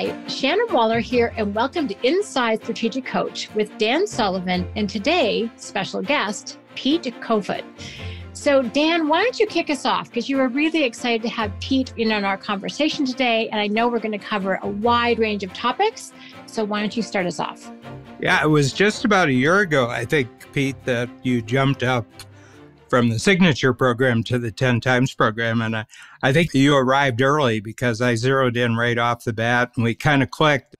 Hi, Shannon Waller here, and welcome to Inside Strategic Coach with Dan Sullivan and today, special guest, Pete Kofod. So Dan, why don't you kick us off? Because you were really excited to have Pete in on our conversation today, and I know we're going to cover a wide range of topics. So why don't you start us off? Yeah, it was just about a year ago, I think, Pete, that you jumped up from the signature program to the 10 times program. And I think you arrived early because I zeroed in right off the bat and we kind of clicked.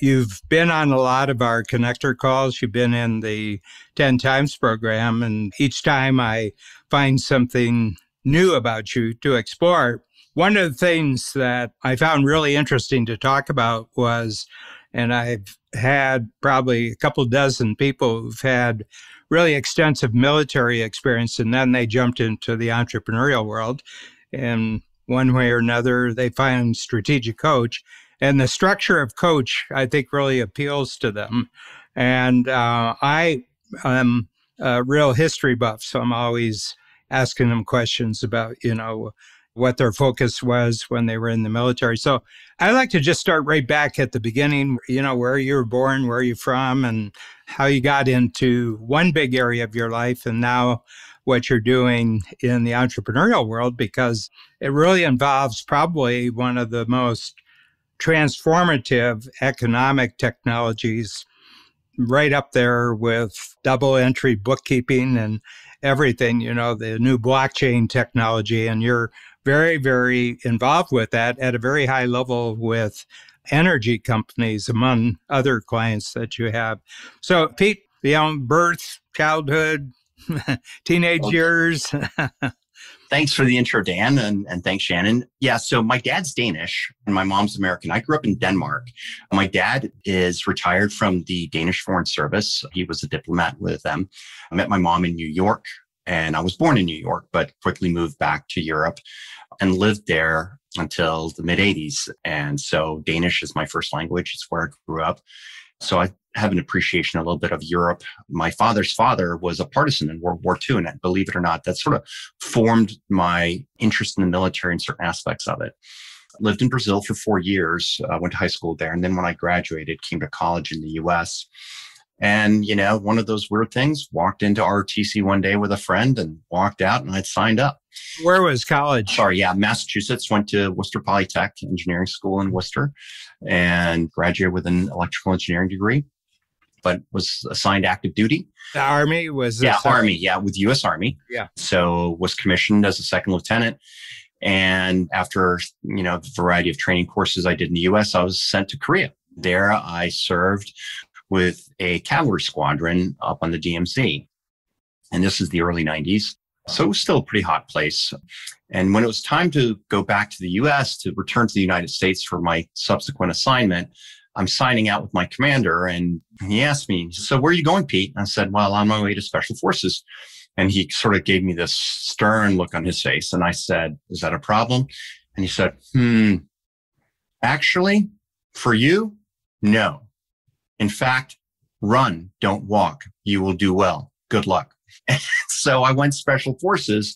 You've been on a lot of our connector calls. You've been in the 10 times program. And each time I find something new about you to explore. One of the things that I found really interesting to talk about was, and I've had probably a couple dozen people who've had really extensive military experience, and then they jumped into the entrepreneurial world. And one way or another, they find Strategic Coach. And the structure of Coach, I think, really appeals to them. And I am a real history buff, so I'm always asking them questions about, you know, what their focus was when they were in the military. So I like to just start right back at the beginning, you know, where you were born, where you're from, and how you got into one big area of your life and now what you're doing in the entrepreneurial world, because it really involves probably one of the most transformative economic technologies, right up there with double entry bookkeeping and everything, you know, the new blockchain technology. And you're very, very involved with that at a very high level with energy companies, among other clients that you have. So, Pete, you know, birth, childhood, teenage years. Thanks for the intro, Dan, and thanks, Shannon. Yeah, so my dad's Danish and my mom's American. I grew up in Denmark. My dad is retired from the Danish Foreign Service. He was a diplomat with them. I met my mom in New York, and I was born in New York, but quickly moved back to Europe and lived there until the mid-'80s. And so Danish is my first language. It's where I grew up. So I have an appreciation a little bit of Europe. My father's father was a partisan in World War II, and believe it or not, that sort of formed my interest in the military and certain aspects of it. I lived in Brazil for 4 years, went to high school there, and then when I graduated, came to college in the U.S. And, you know, one of those weird things, walked into ROTC one day with a friend and walked out and I'd signed up. Where was college? Sorry, yeah, Massachusetts. Went to Worcester Polytech, engineering school in Worcester, and graduated with an electrical engineering degree, but was assigned active duty. The Army was... Yeah, Army, yeah, with U.S. Army. Yeah. So was commissioned as a second lieutenant. And after, you know, the variety of training courses I did in the U.S., I was sent to Korea. There I served with a cavalry squadron up on the DMZ. And this is the early 90s. So it was still a pretty hot place. And when it was time to go back to the US, to return to the United States for my subsequent assignment, I'm signing out with my commander. And he asked me, so where are you going, Pete? And I said, well, on my way to Special Forces. And he sort of gave me this stern look on his face. And I said, is that a problem? And he said, actually, for you, no. In fact, run, don't walk. You will do well. Good luck. So I went Special Forces,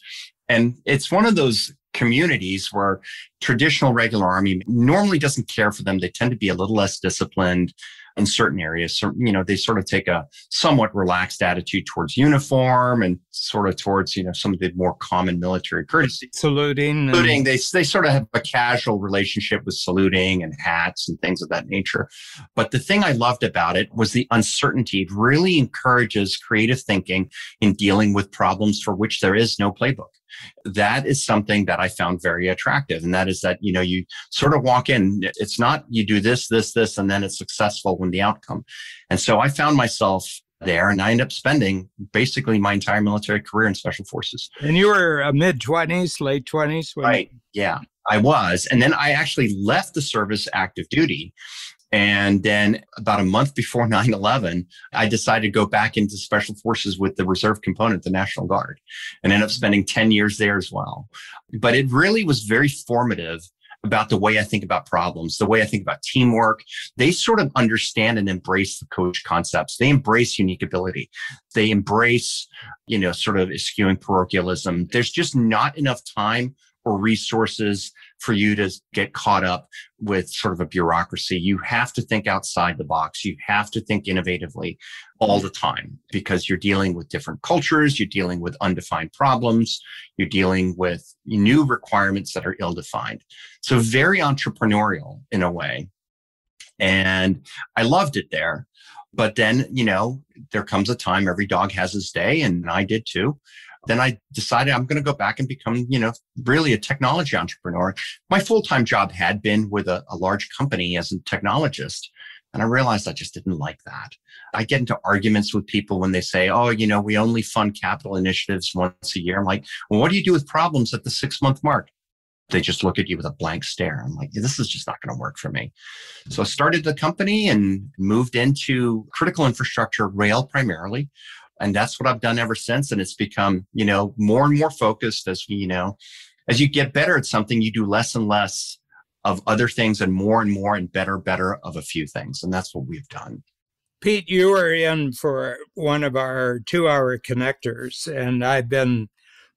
and it's one of those communities where traditional regular Army normally doesn't care for them. They tend to be a little less disciplined in certain areas. So, you know, they sort of take a somewhat relaxed attitude towards uniform and sort of towards, you know, some of the more common military courtesy. Saluting. They sort of have a casual relationship with saluting and hats and things of that nature. But the thing I loved about it was the uncertainty. It really encourages creative thinking in dealing with problems for which there is no playbook. That is something that I found very attractive. And that is that, you know, you sort of walk in, it's not you do this, this, this, and then it's successful when the outcome. And so I found myself there and I ended up spending basically my entire military career in Special Forces. And you were mid-20s, late 20s? Right. Yeah, I was. And then I actually left the service active duty. And then about a month before 9/11, I decided to go back into Special Forces with the reserve component, the National Guard, and ended up spending 10 years there as well. But it really was very formative about the way I think about problems, the way I think about teamwork. They sort of understand and embrace the coach concepts. They embrace unique ability. They embrace, you know, sort of eschewing parochialism. There's just not enough time or resources for you to get caught up with sort of a bureaucracy. You have to think outside the box. You have to think innovatively all the time because you're dealing with different cultures. You're dealing with undefined problems. You're dealing with new requirements that are ill-defined. So very entrepreneurial in a way. And I loved it there. But then, you know, there comes a time, every dog has his day, and I did too. Then I decided I'm going to go back and become, you know, really a technology entrepreneur. My full-time job had been with a large company as a technologist. And I realized I just didn't like that. I get into arguments with people when they say, oh, you know, we only fund capital initiatives once a year. I'm like, well, what do you do with problems at the 6-month mark? They just look at you with a blank stare. I'm like, this is just not going to work for me. So I started the company and moved into critical infrastructure, rail primarily. And that's what I've done ever since. And it's become, you know, more and more focused as, you know, as you get better at something, you do less and less of other things and more and better of a few things. And that's what we've done. Pete, you were in for one of our 2-hour connectors, and I've been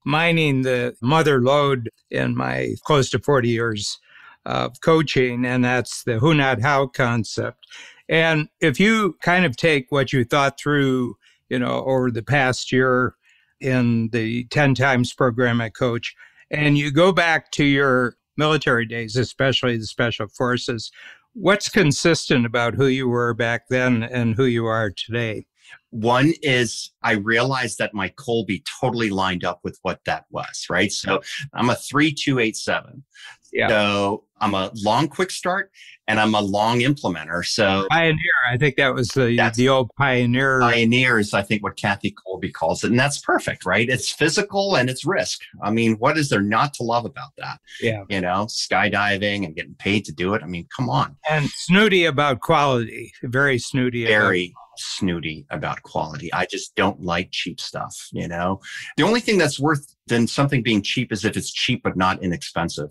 mining the mother lode in my close to 40 years of coaching, and that's the who, not how concept. And if you kind of take what you thought through, you know, over the past year in the 10 times program I coach, and you go back to your military days, especially the Special Forces, what's consistent about who you were back then and who you are today? One is I realized that my Colby totally lined up with what that was, right? So I'm a 3-2-8-7. Yeah. So I'm a long quick start and I'm a long implementer. So pioneer, I think that was the old pioneer. Pioneer is, I think, what Kathy Colby calls it. And that's perfect, right? It's physical and it's risk. I mean, what is there not to love about that? Yeah. You know, skydiving and getting paid to do it. I mean, come on. And snooty about quality. Very snooty. Very snooty about quality. I just don't like cheap stuff, you know? The only thing that's worth than something being cheap is if it's cheap but not inexpensive.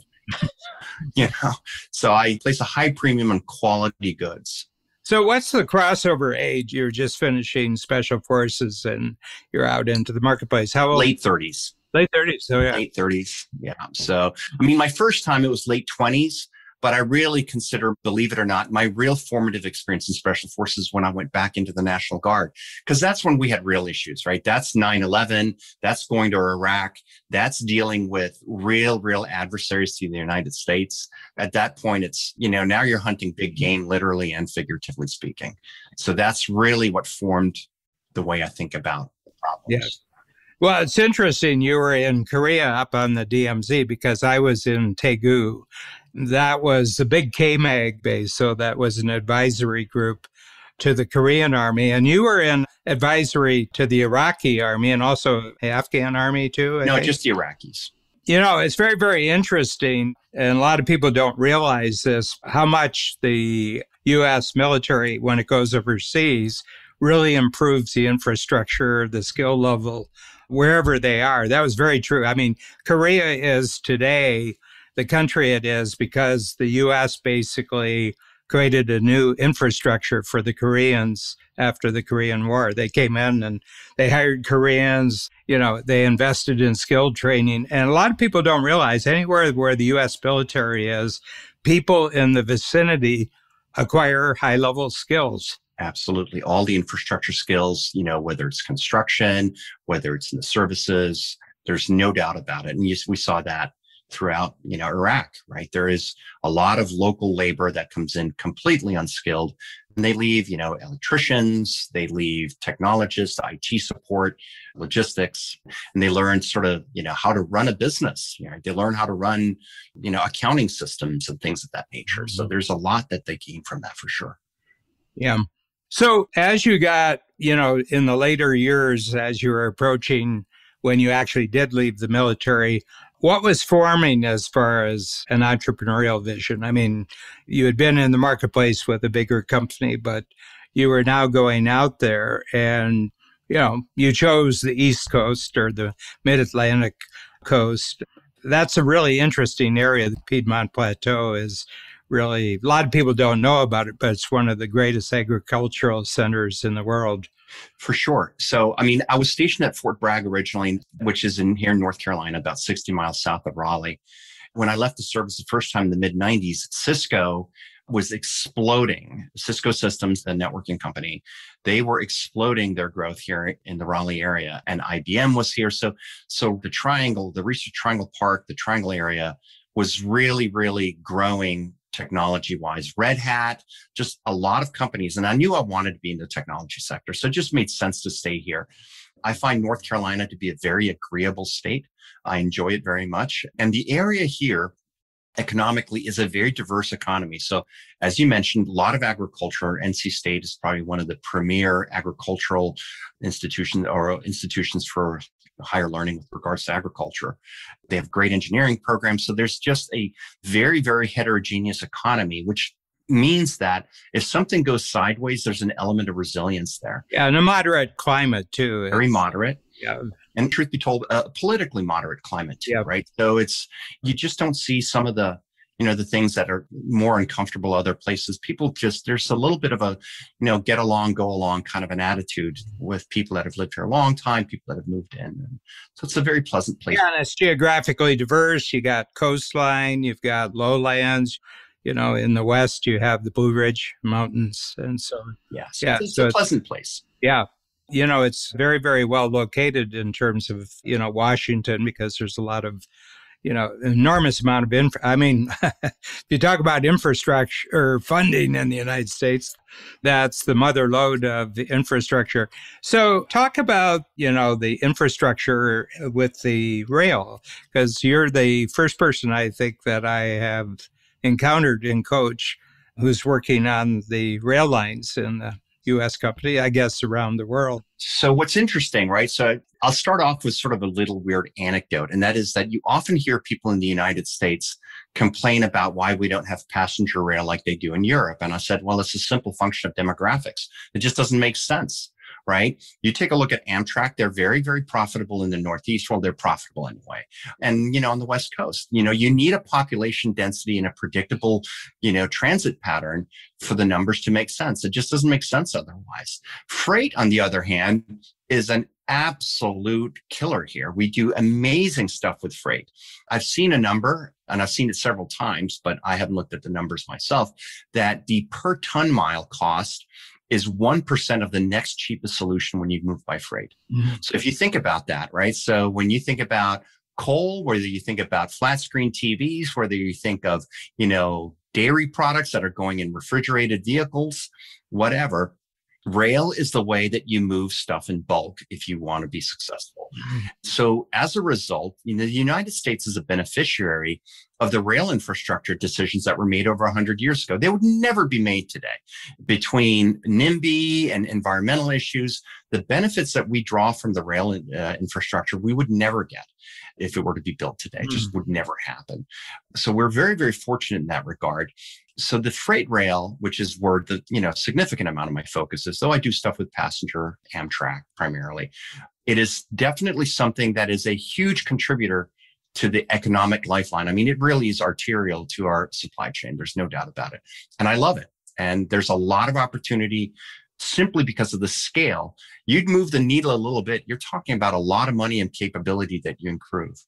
You know, so I place a high premium on quality goods. So what's the crossover age? You're just finishing Special Forces and you're out into the marketplace. How old? Late 30s. Late 30s. So yeah. Late 30s. Yeah. So, I mean, my first time it was late 20s. But I really consider, believe it or not, my real formative experience in Special Forces when I went back into the National Guard, because that's when we had real issues, right? That's 9/11. That's going to Iraq. That's dealing with real adversaries to the United States. At that point, it's, you know, now you're hunting big game, literally and figuratively speaking. So that's really what formed the way I think about problems. Yes. Well, it's interesting. You were in Korea up on the DMZ because I was in Daegu. That was the big KMAG base. So that was an advisory group to the Korean army. And you were in advisory to the Iraqi army and also the Afghan army too? No, just the Iraqis. You know, it's very, very interesting. And a lot of people don't realize this, how much the U.S. military, when it goes overseas, really improves the infrastructure, the skill level, wherever they are. That was very true. I mean, Korea is today the country it is because the U.S. basically created a new infrastructure for the Koreans after the Korean War. They came in and they hired Koreans, you know, they invested in skilled training. And a lot of people don't realize anywhere where the U.S. military is, people in the vicinity acquire high-level skills. Absolutely. All the infrastructure skills, you know, whether it's construction, whether it's in the services, there's no doubt about it. And we saw that throughout, you know, Iraq, right? There is a lot of local labor that comes in completely unskilled, and they leave, you know, electricians, they leave technologists, IT support, logistics, and they learn sort of, you know, how to run a business. You know, they learn how to run, you know, accounting systems and things of that nature. So there's a lot that they gain from that for sure. Yeah. So as you got, you know, in the later years, as you were approaching when you actually did leave the military, what was forming as far as an entrepreneurial vision? I mean, you had been in the marketplace with a bigger company, but you were now going out there and, you know, you chose the East Coast or the Mid-Atlantic coast. That's a really interesting area. The Piedmont Plateau is really, a lot of people don't know about it, but it's one of the greatest agricultural centers in the world. For sure. So, I mean, I was stationed at Fort Bragg originally, which is in here in North Carolina, about 60 miles south of Raleigh. When I left the service the first time in the mid-90s, Cisco was exploding. Cisco Systems, the networking company, they were exploding their growth here in the Raleigh area, and IBM was here. So the Triangle, the Research Triangle Park, the Triangle area was really, really growing technology-wise. Red Hat, just a lot of companies. And I knew I wanted to be in the technology sector, so it just made sense to stay here. I find North Carolina to be a very agreeable state. I enjoy it very much. And the area here economically is a very diverse economy. So as you mentioned, a lot of agriculture. NC State is probably one of the premier agricultural institutions or institutions for higher learning with regards to agriculture. They have great engineering programs. So there's just a very, very heterogeneous economy, which means that if something goes sideways, there's an element of resilience there. Yeah, and a moderate climate too. Very moderate. Yeah. And truth be told, a politically moderate climate too, yeah. Right? So it's, you just don't see some of the, the things that are more uncomfortable other places. People just, there's a little bit of a, get along, go along kind of an attitude with people that have lived here a long time, people that have moved in. And so it's a very pleasant place. Yeah, and it's geographically diverse. You got coastline, you've got lowlands. In the West, you have the Blue Ridge Mountains. And so, yes, yeah, it's a pleasant place. Yeah. It's very, very well located in terms of, Washington, because there's a lot of, enormous amount of if you talk about infrastructure funding in the United States, that's the mother lode of the infrastructure. So talk about, the infrastructure with the rail, because you're the first person I think that I have encountered in coach who's working on the rail lines in the U.S. company, I guess, around the world. So what's interesting, right? So I'll start off with sort of a little weird anecdote, and that is that you often hear people in the United States complain about why we don't have passenger rail like they do in Europe. And I said, well, it's a simple function of demographics. It just doesn't make sense, right? You take a look at Amtrak, they're very, very profitable in the Northeast. Well, they're profitable anyway. And, on the West Coast, you need a population density and a predictable, transit pattern for the numbers to make sense. It just doesn't make sense otherwise. Freight, on the other hand, is an absolute killer here. We do amazing stuff with freight. I've seen a number, and I've seen it several times, but I haven't looked at the numbers myself, that the per ton mile cost is 1% of the next cheapest solution when you move by freight. Mm-hmm. So if you think about that, right? So when you think about coal, whether you think about flat screen TVs, whether you think of, dairy products that are going in refrigerated vehicles, whatever, rail is the way that you move stuff in bulk if you want to be successful. Mm-hmm. So as a result, the United States is a beneficiary of the rail infrastructure decisions that were made over 100 years ago. They would never be made today. Between NIMBY and environmental issues, the benefits that we draw from the rail infrastructure, we would never get if it were to be built today. It just would never happen. So we're very, very fortunate in that regard. So the freight rail, which is where the significant amount of my focus is, though I do stuff with passenger Amtrak primarily, it is definitely something that is a huge contributor to the economic lifeline. I mean, it really is arterial to our supply chain. There's no doubt about it. And I love it. And there's a lot of opportunity simply because of the scale. You'd move the needle a little bit. You're talking about a lot of money and capability that you improve.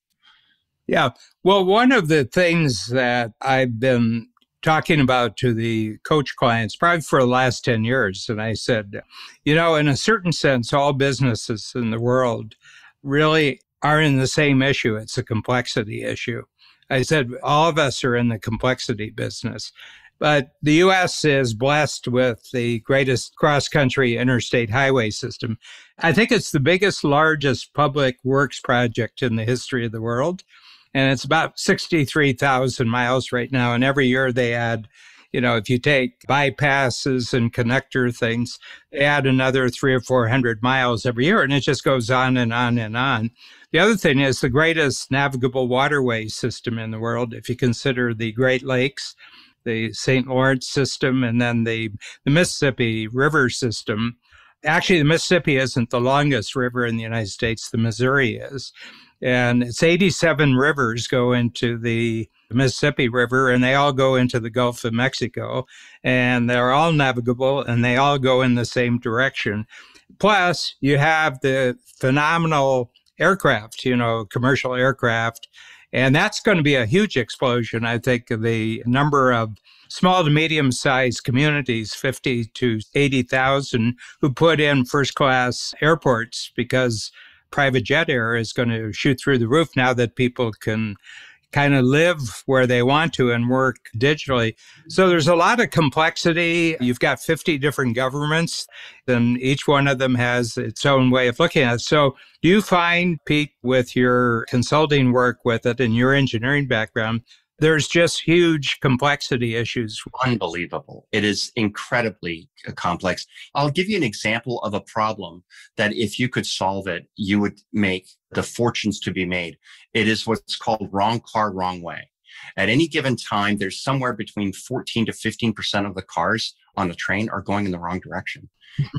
Yeah. Well, one of the things that I've been talking about to the coach clients probably for the last 10 years. And I said, in a certain sense, all businesses in the world really are in the same issue. It's a complexity issue. I said, all of us are in the complexity business. But the U.S. is blessed with the greatest cross-country interstate highway system. I think it's the biggest, largest public works project in the history of the world. And it's about 63,000 miles right now. And every year they add, if you take bypasses and connector things, they add another 300 or 400 miles every year. And it just goes on and on and on. The other thing is the greatest navigable waterway system in the world. If you consider the Great Lakes, the St. Lawrence system, and then the Mississippi River system. Actually, the Mississippi isn't the longest river in the United States. The Missouri is. And it's 87 rivers go into the Mississippi River, and they all go into the Gulf of Mexico, and they're all navigable, and they all go in the same direction. Plus, you have the phenomenal aircraft, commercial aircraft And that's going to be a huge explosion, I think, of the number of small to medium-sized communities, 50 to 80,000, who put in first-class airports because private jet air is going to shoot through the roof now that people can kind of live where they want to and work digitally. So there's a lot of complexity. You've got 50 different governments, and each one of them has its own way of looking at it. So do you find, Pete, with your consulting work with it and your engineering background, there's just huge complexity issues? Unbelievable. It is incredibly complex. I'll give you an example of a problem that if you could solve it, you would make the fortunes to be made. It is what's called wrong car, wrong way. At any given time, there's somewhere between 14 to 15% of the cars on a train are going in the wrong direction.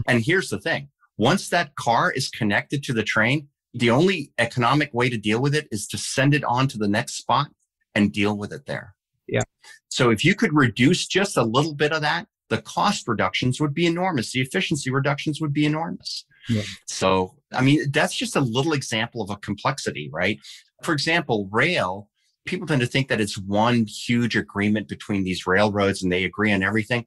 And here's the thing. Once that car is connected to the train, the only economic way to deal with it is to send it on to the next spot and deal with it there. Yeah. So if you could reduce just a little bit of that, the cost reductions would be enormous. The efficiency reductions would be enormous. Yeah. So, I mean, that's just a little example of a complexity, right? For example, rail, people tend to think that it's one huge agreement between these railroads and they agree on everything.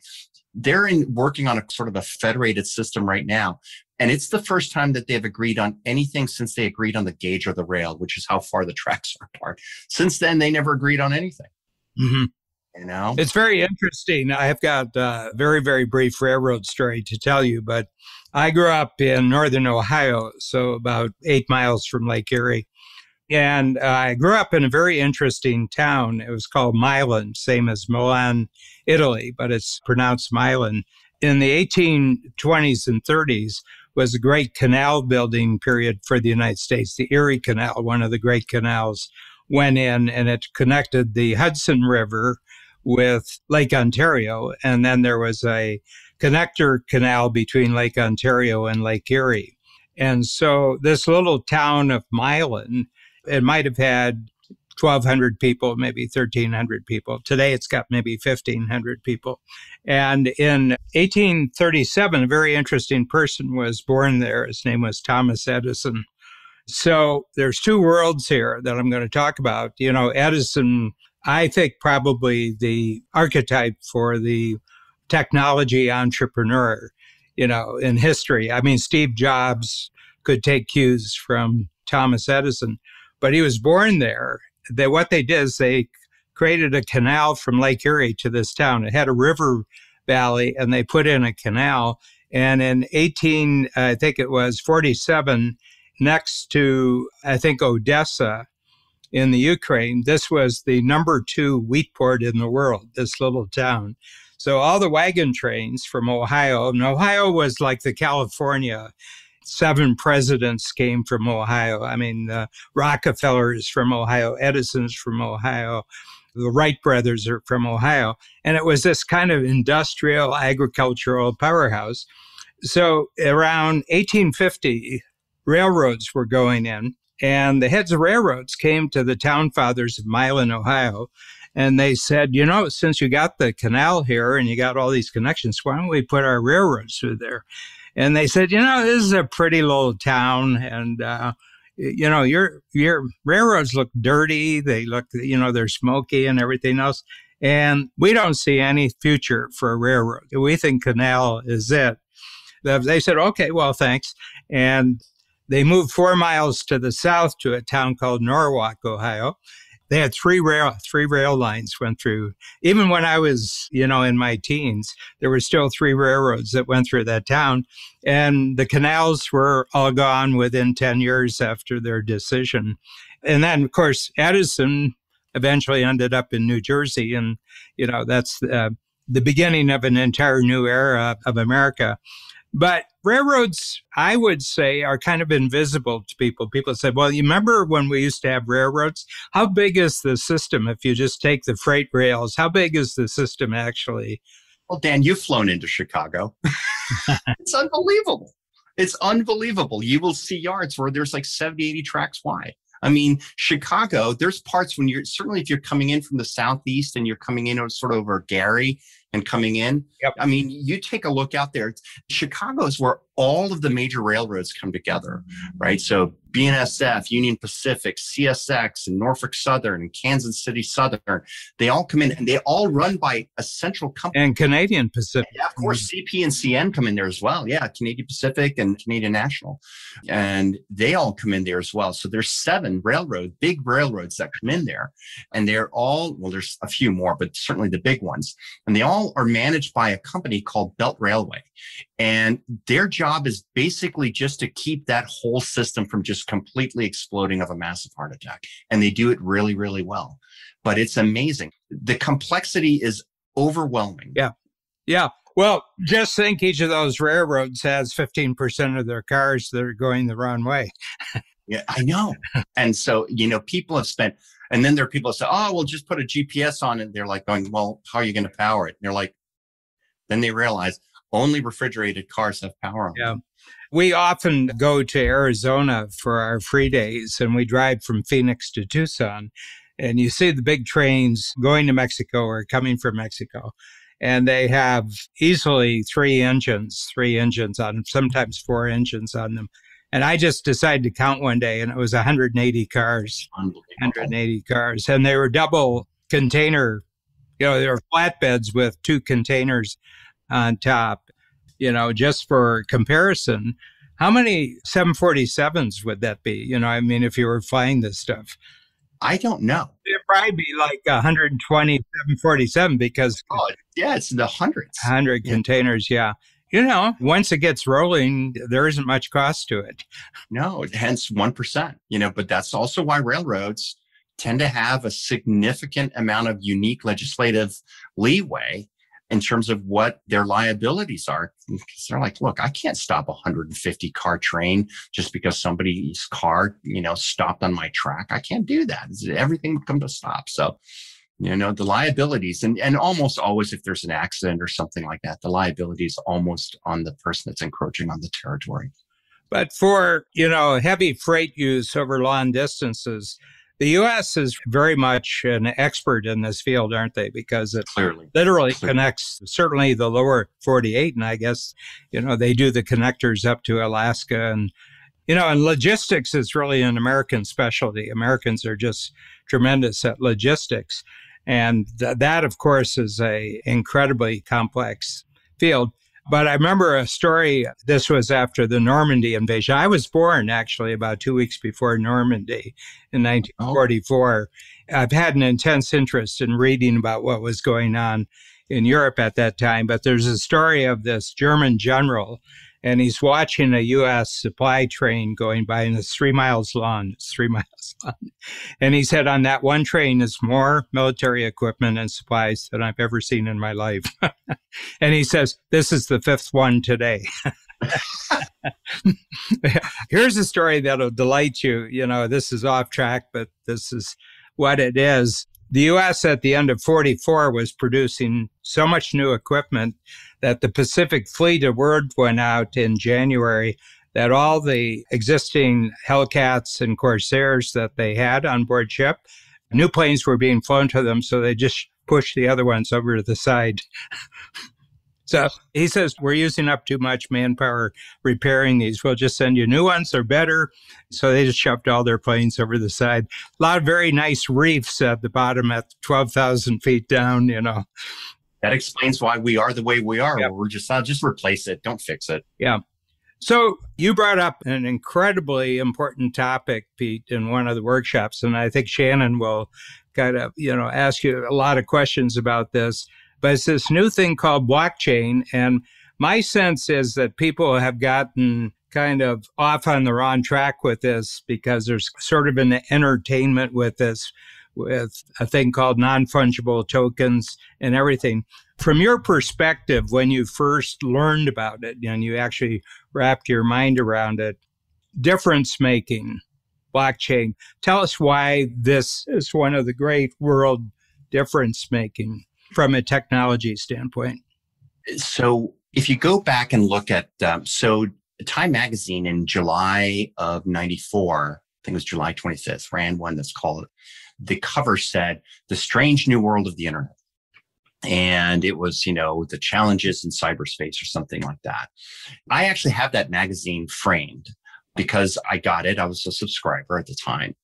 They're working on a sort of a federated system right now. And it's the first time that they've agreed on anything since they agreed on the gauge of the rail, which is how far the tracks are apart. Since then, they never agreed on anything. Mm-hmm. You know, it's very interesting. I've got a very, very brief railroad story to tell you, but I grew up in northern Ohio, so about 8 miles from Lake Erie. And I grew up in a very interesting town. It was called Milan, same as Milan, Italy, but it's pronounced Milan. In the 1820s and 30s was a great canal building period for the United States. The Erie Canal, one of the great canals, went in and it connected the Hudson River with Lake Ontario. And then there was a connector canal between Lake Ontario and Lake Erie. And so this little town of Milan, it might have had 1,200 people, maybe 1,300 people. Today, it's got maybe 1,500 people. And in 1837, a very interesting person was born there. His name was Thomas Edison. So there's two worlds here that I'm going to talk about. You know, Edison, I think probably the archetype for the technology entrepreneur, you know, in history. I mean, Steve Jobs could take cues from Thomas Edison, but he was born there. What they did is they created a canal from Lake Erie to this town. It had a river valley, and they put in a canal. And in 47, next to, I think, Odessa in the Ukraine, this was the number 2 wheat port in the world, this little town. So all the wagon trains from Ohio, and Ohio was like the California. 7 presidents came from Ohio. I mean, Rockefeller is from Ohio. Edison's from Ohio. The Wright brothers are from Ohio. And it was this kind of industrial, agricultural powerhouse. So around 1850, railroads were going in. And the heads of railroads came to the town fathers of Milan, Ohio. And they said, you know, since you got the canal here and you got all these connections, why don't we put our railroads through there? And they said, you know, this is a pretty little town, and, you know, your railroads look dirty. They look, you know, they're smoky and everything else. And we don't see any future for a railroad. We think canal is it. They said, okay, well, thanks. And they moved 4 miles to the south to a town called Norwalk, Ohio. They had three rail lines went through. Even when I was, you know, in my teens, there were still 3 railroads that went through that town. And the canals were all gone within 10 years after their decision. And then, of course, Edison eventually ended up in New Jersey. And, you know, that's the beginning of an entire new era of America. But railroads, I would say, are kind of invisible to people. People say, well, you remember when we used to have railroads? How big is the system if you just take the freight rails? How big is the system actually? Well, Dan, you've flown into Chicago. It's unbelievable. It's unbelievable. You will see yards where there's like 70, 80 tracks wide. I mean, Chicago, there's parts when you're, certainly if you're coming in from the southeast and you're coming in sort of over Gary, and coming in. Yep. I mean, you take a look out there. Chicago is where all of the major railroads come together, right? So BNSF, Union Pacific, CSX, and Norfolk Southern, and Kansas City Southern, they all come in and they all run by a central company. And Canadian Pacific. Yeah, of course, CP and CN come in there as well. Yeah, Canadian Pacific and Canadian National. And they all come in there as well. So there's 7 railroads, big railroads that come in there. And they're all, well, there's a few more, but certainly the big ones. And they all are managed by a company called Belt Railway. And their job is basically just to keep that whole system from just completely exploding of a massive heart attack. And they do it really, really well. But it's amazing. The complexity is overwhelming. Yeah. Yeah. Well, just think each of those railroads has 15% of their cars that are going the wrong way. Yeah, I know. And so, you know, people have spent, and then there are people who say, oh, well, just put a GPS on it. And they're like going, well, how are you going to power it? And they're like, then they realize only refrigerated cars have power on them. We often go to Arizona for our free days, and we drive from Phoenix to Tucson, and you see the big trains going to Mexico or coming from Mexico, and they have easily 3 engines on them, sometimes 4 engines on them. And I just decided to count one day, and it was 180 cars, 180 cars, and they were double container, you know, they were flatbeds with 2 containers on top. You know, just for comparison, how many 747s would that be? You know, I mean, if you were flying this stuff, I don't know. It'd probably be like 120 747 because it's in the hundreds. 100 containers, yeah. You know, once it gets rolling, there isn't much cost to it. No, hence 1%. You know, but that's also why railroads tend to have a significant amount of unique legislative leeway in terms of what their liabilities are. Because they're like, look, I can't stop a 150-car train just because somebody's car, you know, stopped on my track. I can't do that. Everything would come to stop. So, you know, the liabilities, and almost always if there's an accident or something like that, the liability is almost on the person that's encroaching on the territory. But for, you know, heavy freight use over long distances, the U.S. is very much an expert in this field, aren't they? Because it literally connects certainly the lower 48. And I guess, you know, they do the connectors up to Alaska. And, you know, and logistics is really an American specialty. Americans are just tremendous at logistics. And that, of course, is a incredibly complex field. But I remember a story, this was after the Normandy invasion. I was born, actually, about 2 weeks before Normandy in 1944. Oh. I've had an intense interest in reading about what was going on in Europe at that time. But there's a story of this German general, and he's watching a U.S. supply train going by, and it's 3 miles long. And he said, on that one train is more military equipment and supplies than I've ever seen in my life. And he says, this is the 5th one today. Here's a story that'll delight you. You know, this is off track, but this is what it is. The U.S. at the end of 44 was producing so much new equipment that the Pacific Fleet Award went out in January that all the existing Hellcats and Corsairs that they had on board ship, new planes were being flown to them, so they just pushed the other ones over to the side. So he says, we're using up too much manpower repairing these. We'll just send you new ones. They're better. So they just shoved all their planes over the side. A lot of very nice reefs at the bottom at 12,000 feet down, you know. That explains why we are the way we are. Yep. We're just, I'll just replace it. Don't fix it. Yeah. So you brought up an incredibly important topic, Pete, in one of the workshops. And I think Shannon will kind of, you know, ask you a lot of questions about this. But it's this new thing called blockchain. And my sense is that people have gotten kind of off on the wrong track with this because there's sort of an entertainment with this, with a thing called non-fungible tokens and everything. From your perspective, when you first learned about it and you actually wrapped your mind around it, difference-making, blockchain, tell us why this is one of the great world difference-making from a technology standpoint. So if you go back and look at, so Time Magazine in July of 94, I think it was July 25th, ran one that's called, the cover said, The Strange New World of the Internet. And it was, you know, the challenges in cyberspace or something like that. I actually have that magazine framed because I got it. I was a subscriber at the time.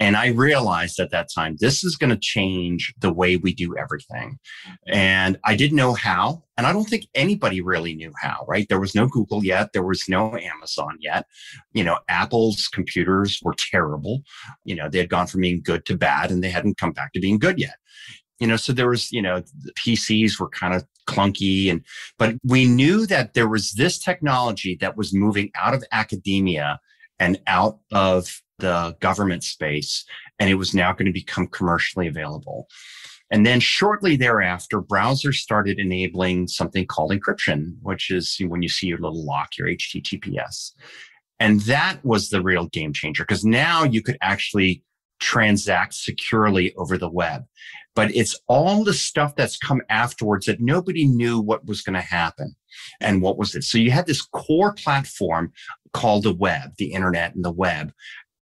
And I realized at that time, this is going to change the way we do everything. And I didn't know how. And I don't think anybody really knew how, right? There was no Google yet. There was no Amazon yet. You know, Apple's computers were terrible. You know, they had gone from being good to bad and they hadn't come back to being good yet. You know, so there was, you know, the PCs were kind of clunky, and but we knew that there was this technology that was moving out of academia and out of the government space, and it was now going to become commercially available. And then shortly thereafter, browsers started enabling something called encryption, which is when you see your little lock, your HTTPS. And that was the real game changer, because now you could actually transact securely over the web. But it's all the stuff that's come afterwards that nobody knew what was going to happen and what was it. So you had this core platform called the web, the internet and the web.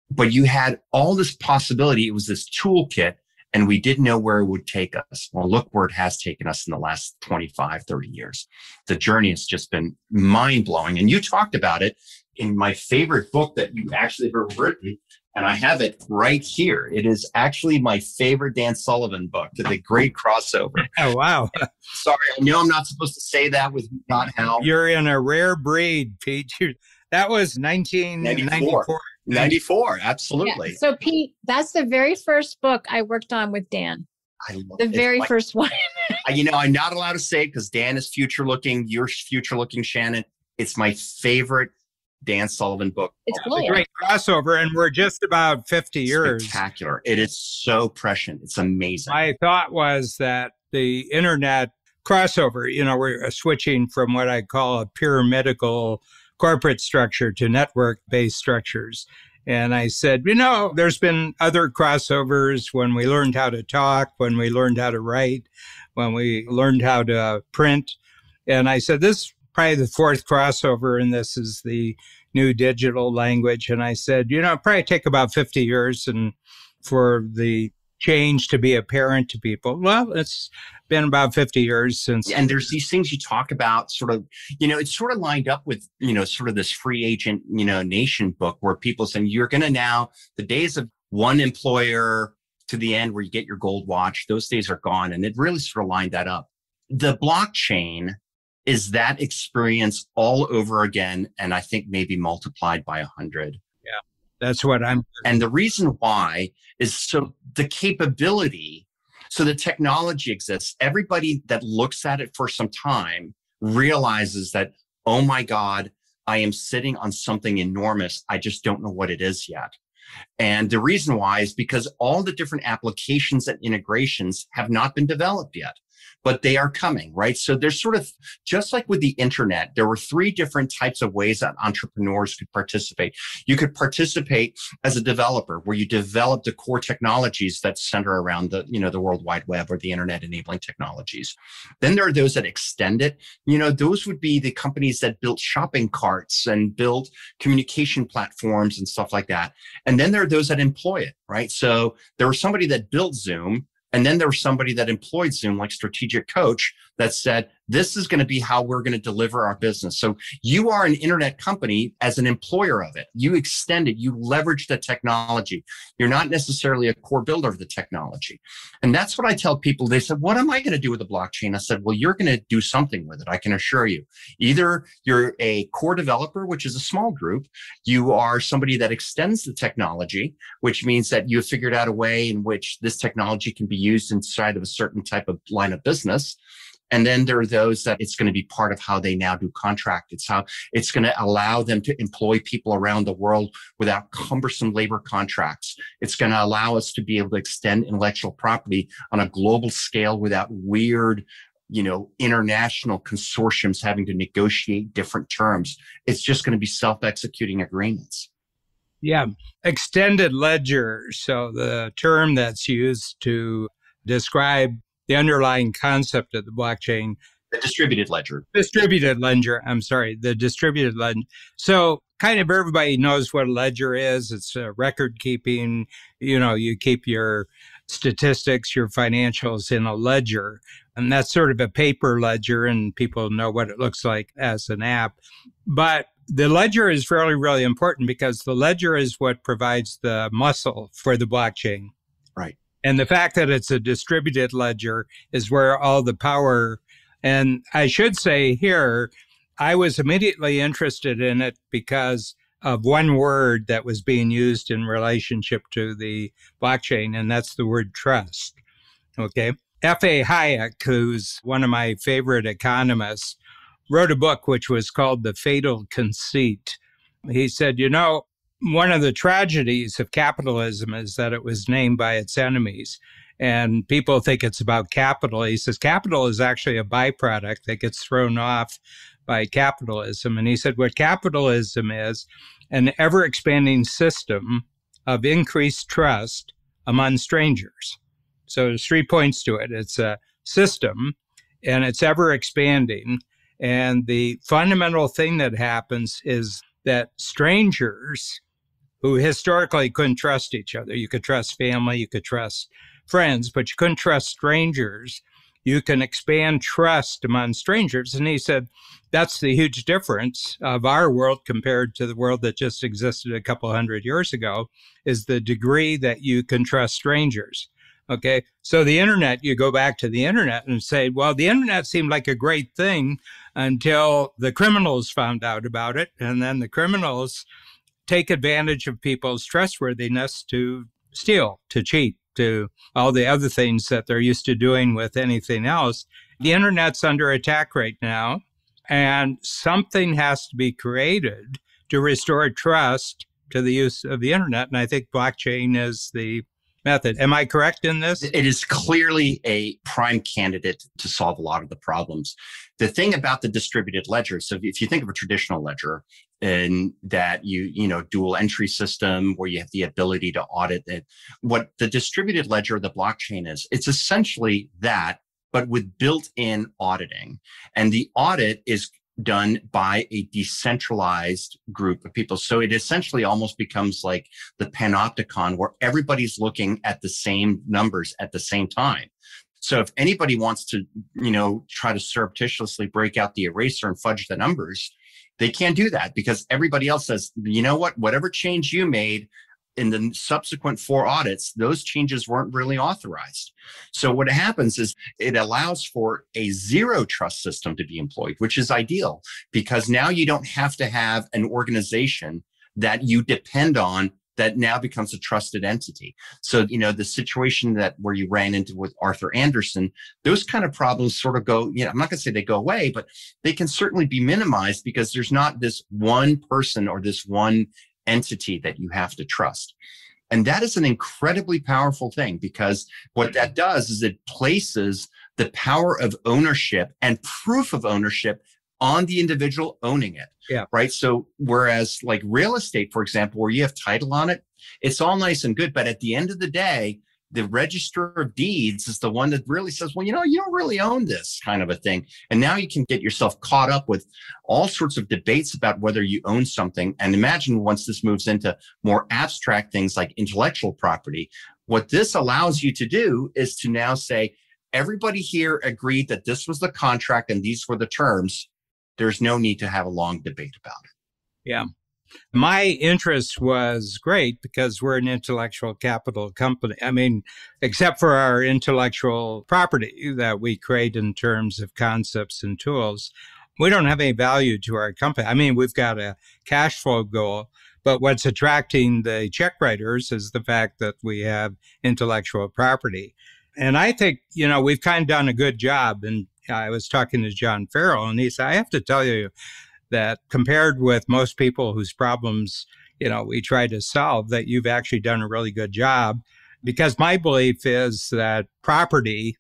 But you had all this possibility. It was this toolkit, and we didn't know where it would take us. Well, look where it has taken us in the last 25, 30 years. The journey has just been mind-blowing. And you talked about it in my favorite book that you actually ever written, and I have it right here. It is actually my favorite Dan Sullivan book, The Great Crossover. Oh, wow. Sorry, I know I'm not supposed to say that with not how. You're in a rare breed, Pete. That was 1994. 94, absolutely. Yeah. So, Pete, that's the very first book I worked on with Dan. I love the very first one. You know, I'm not allowed to say it because Dan is future-looking. You're future-looking, Shannon. It's my favorite Dan Sullivan book. It's brilliant. A great crossover, and we're just about 50 years. Spectacular. It is so prescient. It's amazing. My thought was that the internet crossover, you know, we're switching from what I call a pyramidal corporate structure to network-based structures. And I said, you know, there's been other crossovers when we learned how to talk, when we learned how to write, when we learned how to print. And I said, this is probably the fourth crossover, and this is the new digital language. And I said, you know, it'll probably take about 50 years and for the change to be apparent to people. Well, it's been about 50 years since. And there's these things you talk about sort of, you know, it's sort of lined up with, you know, sort of this free agent, you know, nation book where people say, you're going to now, the days of one employer to the end where you get your gold watch, those days are gone. And it really sort of lined that up. The blockchain is that experience all over again. And I think maybe multiplied by 100. That's what I'm. And the reason why is so the capability, so the technology exists. Everybody that looks at it for some time realizes that, oh my God, I am sitting on something enormous. I just don't know what it is yet. And the reason why is because all the different applications and integrations have not been developed yet, but they are coming, right? So there's sort of, just like with the internet, there were three different types of ways that entrepreneurs could participate. You could participate as a developer where you develop the core technologies that center around the, you know, the World Wide Web or the internet enabling technologies. Then there are those that extend it. You know, those would be the companies that built shopping carts and built communication platforms and stuff like that. And then there are those that employ it, right? So there was somebody that built Zoom, and then there was somebody that employed Zoom, like Strategic Coach, that said, this is going to be how we're going to deliver our business. So you are an internet company as an employer of it. You extend it. You leverage the technology. You're not necessarily a core builder of the technology. And that's what I tell people. They said, what am I going to do with the blockchain? I said, well, you're going to do something with it. I can assure you. Either you're a core developer, which is a small group. You are somebody that extends the technology, which means that you have figured out a way in which this technology can be used inside of a certain type of line of business. And then there are those that it's going to be part of how they now do contract. It's how it's going to allow them to employ people around the world without cumbersome labor contracts. It's going to allow us to be able to extend intellectual property on a global scale without weird, you know, international consortiums having to negotiate different terms. It's just going to be self-executing agreements. Yeah. Extended ledger. So the term that's used to describe the underlying concept of the blockchain. The distributed ledger. The distributed ledger. So kind of everybody knows what a ledger is. It's record keeping. You know, you keep your statistics, your financials in a ledger. And that's sort of a paper ledger, and people know what it looks like as an app. But the ledger is really, really important because the ledger is what provides the muscle for the blockchain. Right. And the fact that it's a distributed ledger is where all the power, and I should say here, I was immediately interested in it because of one word that was being used in relationship to the blockchain, and that's the word trust. Okay. F.A. Hayek, who's one of my favorite economists, wrote a book which was called The Fatal Conceit. He said, you know, one of the tragedies of capitalism is that it was named by its enemies. And people think it's about capital. He says, capital is actually a byproduct that gets thrown off by capitalism. And he said, what capitalism is, an ever-expanding system of increased trust among strangers. So there's 3 points to it. It's a system, and it's ever-expanding. And the fundamental thing that happens is that strangers who historically couldn't trust each other, you could trust family, you could trust friends, but you couldn't trust strangers. You can expand trust among strangers. And he said, that's the huge difference of our world compared to the world that just existed a couple hundred years ago, is the degree that you can trust strangers. Okay, so the internet, you go back to the internet and say, well, the internet seemed like a great thing until the criminals found out about it. And then the criminals take advantage of people's trustworthiness to steal, to cheat, to all the other things that they're used to doing with anything else. The internet's under attack right now, and something has to be created to restore trust to the use of the internet. And I think blockchain is the method. Am I correct in this? It is clearly a prime candidate to solve a lot of the problems. The thing about the distributed ledger, so if you think of a traditional ledger, and that you know, dual entry system where you have the ability to audit it, what the distributed ledger, the blockchain is, it's essentially that, but with built-in auditing. And the audit is done by a decentralized group of people. So it essentially almost becomes like the panopticon where everybody's looking at the same numbers at the same time. So if anybody wants to, you know, try to surreptitiously break out the eraser and fudge the numbers, they can't do that because everybody else says, you know what, whatever change you made in the subsequent 4 audits, those changes weren't really authorized. So what happens is it allows for a zero trust system to be employed, which is ideal because now you don't have to have an organization that you depend on that now becomes a trusted entity. So, you know, the situation that where you ran into with Arthur Anderson, those kind of problems sort of go, you know, I'm not going to say they go away, but they can certainly be minimized because there's not this one person or this one entity that you have to trust. And that is an incredibly powerful thing because what that does is it places the power of ownership and proof of ownership on the individual owning it. Yeah. Right. So whereas like real estate, for example, where you have title on it, it's all nice and good. But at the end of the day, the register of deeds is the one that really says, well, you know, you don't really own this kind of a thing. And now you can get yourself caught up with all sorts of debates about whether you own something. And imagine once this moves into more abstract things like intellectual property, what this allows you to do is to now say, everybody here agreed that this was the contract and these were the terms. There's no need to have a long debate about it. Yeah. My interest was great because we're an intellectual capital company. I mean, except for our intellectual property that we create in terms of concepts and tools, we don't have any value to our company. I mean, we've got a cash flow goal, but what's attracting the check writers is the fact that we have intellectual property. And I think, you know, we've kind of done a good job. And I was talking to John Farrell, and he said, I have to tell you that compared with most people whose problems, you know, we try to solve, that you've actually done a really good job. Because my belief is that property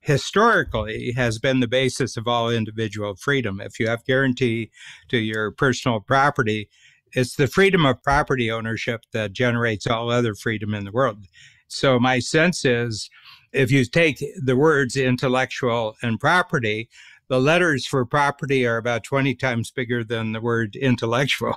historically has been the basis of all individual freedom. If you have guarantee to your personal property, it's the freedom of property ownership that generates all other freedom in the world. So my sense is, if you take the words intellectual and property, the letters for property are about 20 times bigger than the word intellectual.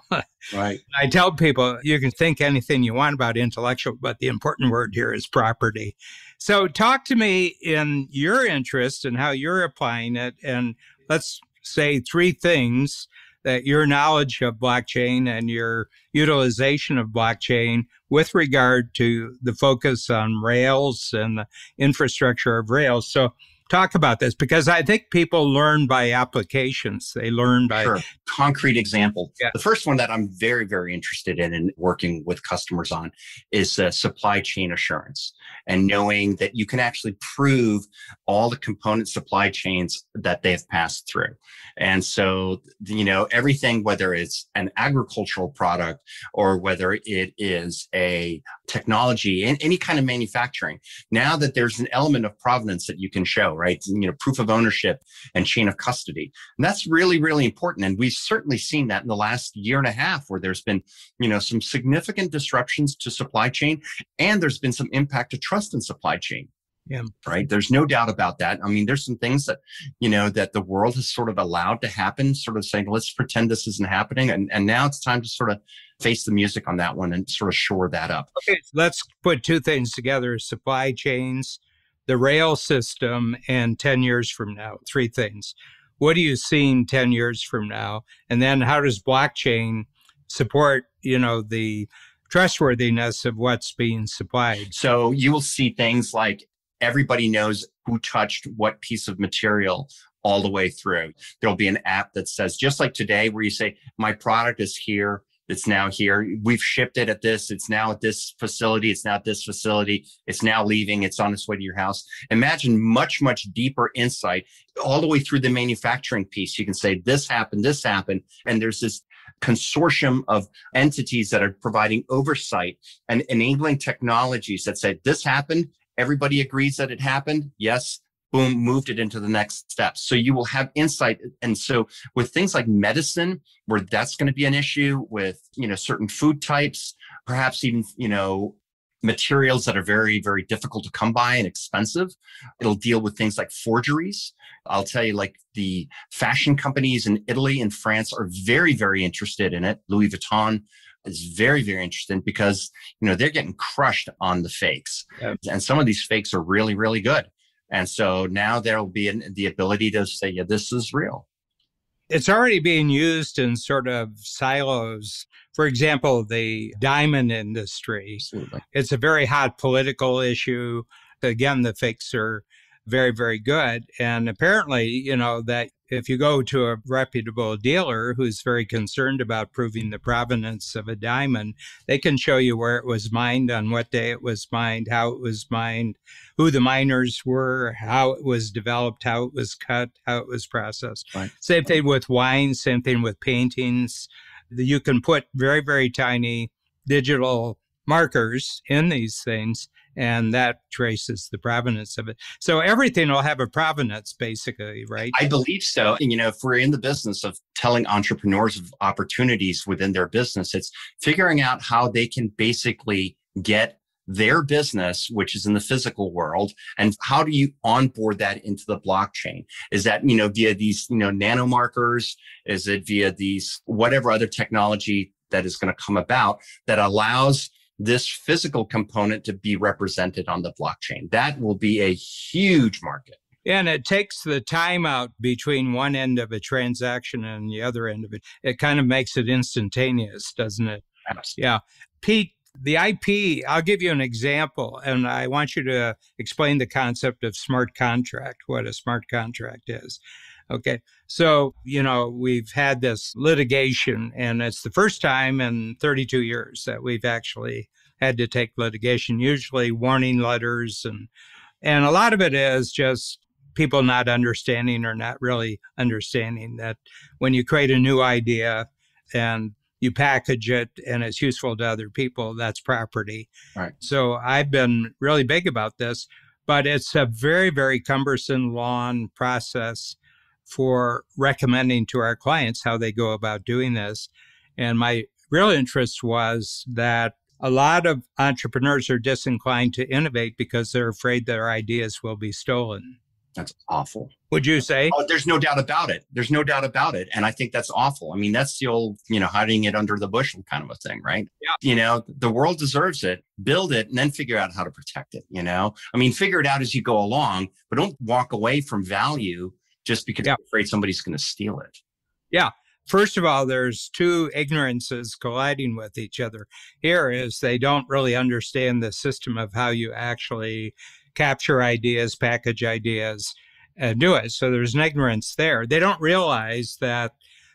Right. I tell people, you can think anything you want about intellectual, but the important word here is property. So talk to me in your interest and how you're applying it. And let's say three things that your knowledge of blockchain and your utilization of blockchain with regard to the focus on rails and the infrastructure of rails. So talk about this, because I think people learn by applications. They learn by concrete example. Yeah. The first one that I'm very, very interested in and working with customers on is supply chain assurance, and knowing that you can actually prove all the component supply chains that they've passed through. And so, you know, everything, whether it's an agricultural product or whether it is a technology and any kind of manufacturing, now that there's an element of provenance that you can show, right? You know, proof of ownership and chain of custody. And that's really, really important. And we've certainly seen that in the last year and a half, where there's been, you know, some significant disruptions to supply chain, and there's been some impact to trust in supply chain. Yeah. Right. There's no doubt about that. I mean, there's some things that, you know, that the world has sort of allowed to happen, sort of saying, let's pretend this isn't happening. And now it's time to sort of face the music on that one and sort of shore that up. Okay. So let's put two things together, supply chains, the rail system, and 10 years from now, three things. What are you seeing 10 years from now? And then how does blockchain support, you know, the trustworthiness of what's being supplied? So you will see things like everybody knows who touched what piece of material all the way through. There'll be an app that says, just like today, where you say, my product is here. It's now here. We've shipped it at this. It's now at this facility. It's now at this facility. It's now leaving. It's on its way to your house. Imagine much, much deeper insight all the way through the manufacturing piece. You can say this happened, and there's this consortium of entities that are providing oversight and enabling technologies that say this happened. Everybody agrees that it happened. Yes. Boom, moved it into the next step. So you will have insight. And so with things like medicine, where that's going to be an issue with, you know, certain food types, perhaps even, you know, materials that are very, very difficult to come by and expensive. It'll deal with things like forgeries. I'll tell you, like the fashion companies in Italy and France are very, very interested in it. Louis Vuitton is very, very interesting because, you know, they're getting crushed on the fakes. Yeah. And some of these fakes are really, really good. And so now there will be the ability to say, yeah, this is real. It's already being used in sort of silos. For example, the diamond industry. Absolutely. It's a very hot political issue. Again, the fakes are very, very good. And apparently, you know, that if you go to a reputable dealer who's very concerned about proving the provenance of a diamond, they can show you where it was mined, on what day it was mined, how it was mined, who the miners were, how it was developed, how it was cut, how it was processed. Right. Same thing with wine, same thing with paintings. You can put very, very tiny digital markers in these things, and that traces the provenance of it. So everything will have a provenance, basically, right? I believe so. And, you know, if we're in the business of telling entrepreneurs of opportunities within their business, it's figuring out how they can basically get their business, which is in the physical world, and how do you onboard that into the blockchain? Is that, you know, via these, you know, nanomarkers? Is it via these, whatever other technology that is going to come about that allows this physical component to be represented on the blockchain? That will be a huge market. And it takes the time out between one end of a transaction and the other end of it. It kind of makes it instantaneous, doesn't it? Absolutely. Yeah. Pete, the IP, I'll give you an example, and I want you to explain the concept of smart contract, what a smart contract is. Okay. So, you know, we've had this litigation, and it's the first time in 32 years that we've actually had to take litigation, usually warning letters. And a lot of it is just people not understanding or not really understanding that when you create a new idea and you package it and it's useful to other people, that's property. Right. So I've been really big about this, but it's a very, very cumbersome, long process for recommending to our clients how they go about doing this. And my real interest was that a lot of entrepreneurs are disinclined to innovate because they're afraid their ideas will be stolen. That's awful. would you say? Oh, there's no doubt about it. There's no doubt about it. And I think that's awful. I mean, that's the old, hiding it under the bushel kind of a thing, right? Yeah. The world deserves it. Build it and then figure out how to protect it, I mean, figure it out as you go along, but don't walk away from value just because you're afraid somebody's going to steal it. Yeah. First of all, there's two ignorances colliding with each other. Here is they don't really understand the system of how you actually capture ideas, package ideas, and do it. So there's an ignorance there. They don't realize that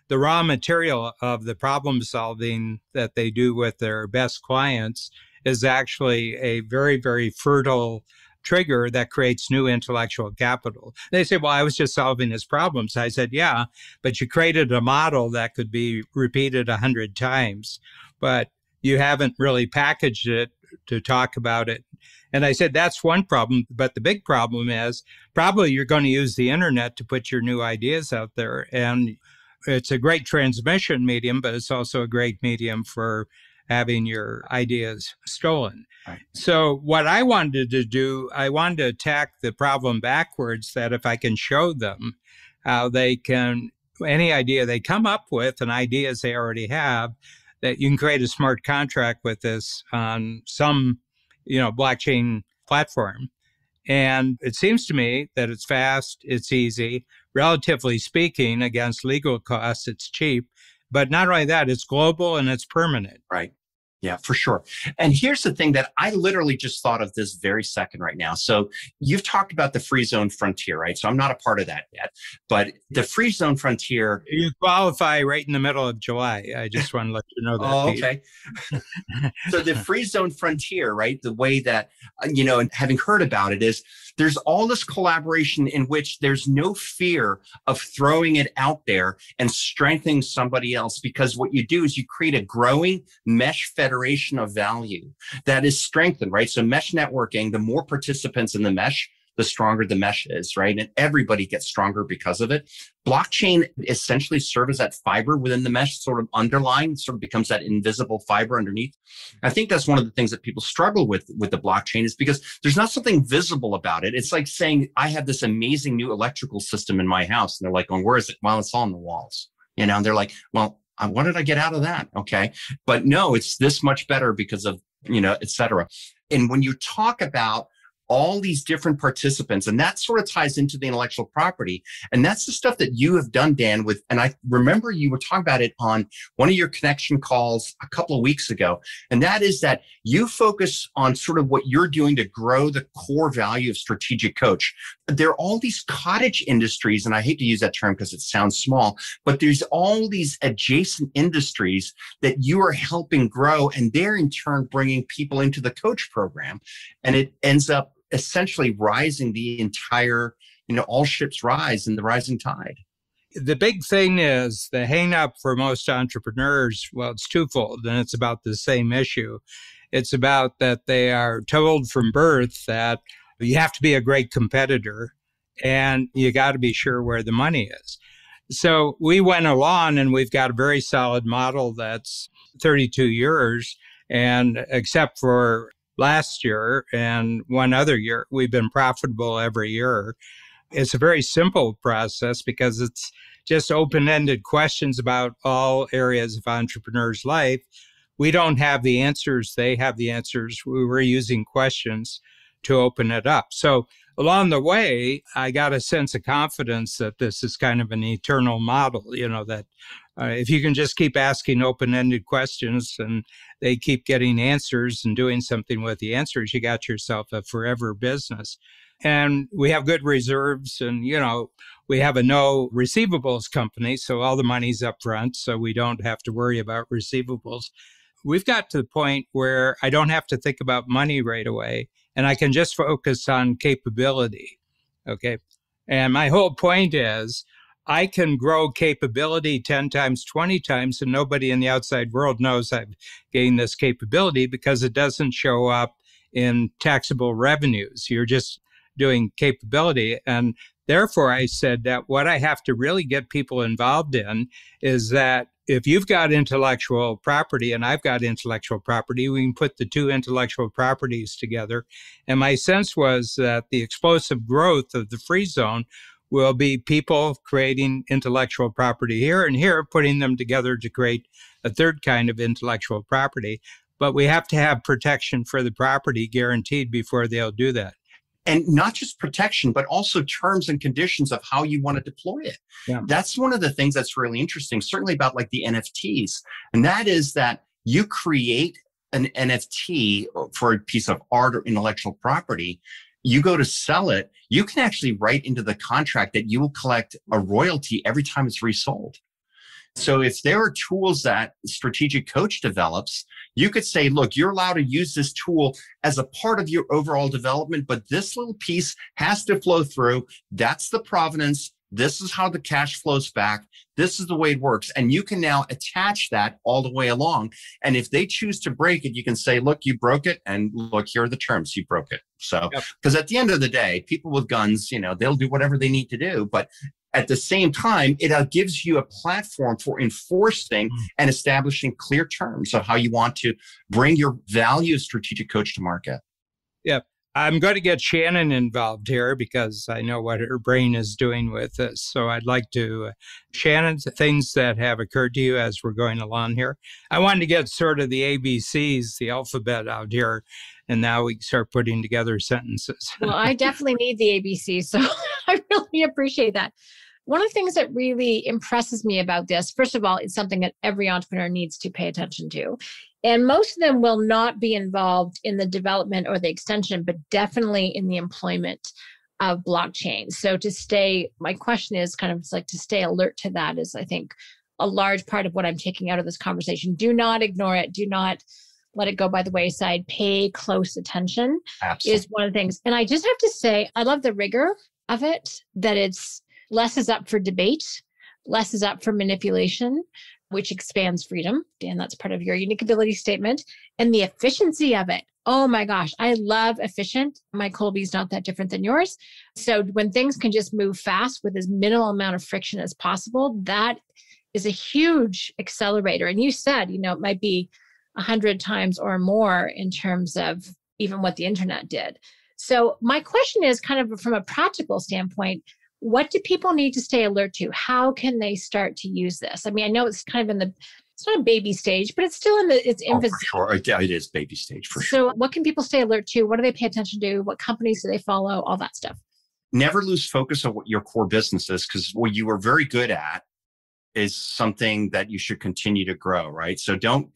the raw material of the problem solving that they do with their best clients is actually a very, very fertile trigger that creates new intellectual capital. They say, well, I was just solving his problems. I said, yeah, but you created a model that could be repeated 100 times, but you haven't really packaged it to talk about it. And I said, that's one problem. But the big problem is probably you're going to use the internet to put your new ideas out there. And it's a great transmission medium, but it's also a great medium for having your ideas stolen. Right. So what I wanted to do, I wanted to attack the problem backwards, that if I can show them how they can, any idea they come up with and ideas they already have, that you can create a smart contract with this on some, blockchain platform. And it seems to me that it's fast, it's easy, relatively speaking, against legal costs, it's cheap. But not only that, it's global and it's permanent. Right. Yeah, for sure. And here's the thing that I literally just thought of this very second right now. So you've talked about the free zone frontier, right? So I'm not a part of that yet, but the free zone frontier. You qualify right in the middle of July. I just want to let you know that. Oh, okay. So the free zone frontier, right? The way that, and having heard about it is there's all this collaboration in which there's no fear of throwing it out there and strengthening somebody else, because what you do is you create a growing mesh federation of value that is strengthened, right? So mesh networking, the more participants in the mesh, the stronger the mesh is, right? And everybody gets stronger because of it. Blockchain essentially serves as that fiber within the mesh, sort of becomes that invisible fiber underneath. I think that's one of the things that people struggle with the blockchain, is because there's not something visible about it. It's like saying, I have this amazing new electrical system in my house. And they're like, well, where is it? Well, it's all in the walls. And they're like, well, what did I get out of that? Okay. But no, it's this much better because of, et cetera. And when you talk about all these different participants, and that sort of ties into the intellectual property. And that's the stuff that you have done, Dan, with, and I remember you were talking about it on one of your connection calls a couple of weeks ago. And that is that you focus on sort of what you're doing to grow the core value of Strategic Coach. There are all these cottage industries, and I hate to use that term because it sounds small, but there's all these adjacent industries that you are helping grow, and they're in turn bringing people into the coach program. And it ends up essentially rising the entire, all ships rise in the rising tide. The big thing is the hang up for most entrepreneurs. Well, it's twofold, and it's about the same issue. It's about that they are told from birth that you have to be a great competitor and you got to be sure where the money is. So we went along and we've got a very solid model that's 32 years, and except for last year and one other year, we've been profitable every year. It's a very simple process because it's just open-ended questions about all areas of entrepreneurs' life. We don't have the answers. They have the answers. We were using questions to open it up. So along the way, I got a sense of confidence that this is kind of an eternal model, that if you can just keep asking open-ended questions and they keep getting answers and doing something with the answers, you got yourself a forever business. And we have good reserves, and, we have a no receivables company, so all the money's up front, so we don't have to worry about receivables. We've got to the point where I don't have to think about money right away, and I can just focus on capability, okay? And my whole point is I can grow capability 10 times, 20 times, and nobody in the outside world knows I've gained this capability because it doesn't show up in taxable revenues. You're just doing capability. And therefore, I said that what I have to really get people involved in is that if you've got intellectual property and I've got intellectual property, we can put the two intellectual properties together. And my sense was that the explosive growth of the free zone will be people creating intellectual property here and here, putting them together to create a third kind of intellectual property. But we have to have protection for the property guaranteed before they'll do that. And not just protection, but also terms and conditions of how you want to deploy it. Yeah. That's one of the things that's really interesting, certainly about like the NFTs. And that is that you create an NFT for a piece of art or intellectual property. You go to sell it, you can actually write into the contract that you will collect a royalty every time it's resold. So if there are tools that Strategic Coach develops, you could say, look, you're allowed to use this tool as a part of your overall development, but this little piece has to flow through. That's the provenance. This is how the cash flows back. This is the way it works. And you can now attach that all the way along. And if they choose to break it, you can say, look, you broke it. And look, here are the terms. You broke it. So, because at the end of the day, people with guns, you know, they'll do whatever they need to do. But at the same time, it gives you a platform for enforcing and establishing clear terms of how you want to bring your value as Strategic Coach to market. Yeah. I'm going to get Shannon involved here because I know what her brain is doing with this. So I'd like to, Shannon, things that have occurred to you as we're going along here. I wanted to get sort of the ABCs, the alphabet out here, and now we start putting together sentences. Well, I definitely need the ABCs, so I really appreciate that. One of the things that really impresses me about this, first of all, it's something that every entrepreneur needs to pay attention to. And most of them will not be involved in the development or the extension, but definitely in the employment of blockchain. So to stay, my question is kind of like to stay alert to that is, I think, a large part of what I'm taking out of this conversation. Do not ignore it. Do not let it go by the wayside. Pay close attention. Absolutely. Is one of the things. And I just have to say, I love the rigor of it, that it's less is up for debate, less is up for manipulation, which expands freedom. Dan, that's part of your unique ability statement. And the efficiency of it. Oh my gosh, I love efficient. My Colby's not that different than yours. So when things can just move fast with as minimal amount of friction as possible, that is a huge accelerator. And you said, you know, it might be 100 times or more in terms of even what the internet did. So my question is kind of from a practical standpoint, what do people need to stay alert to? How can they start to use this? I mean, I know it's kind of in the, it's not a baby stage, but it's still in its infancy. Oh, for sure. Yeah, it is baby stage for sure. So what can people stay alert to? What do they pay attention to? What companies do they follow? All that stuff. Never lose focus on what your core business is, because what you are very good at is something that you should continue to grow, right? So don't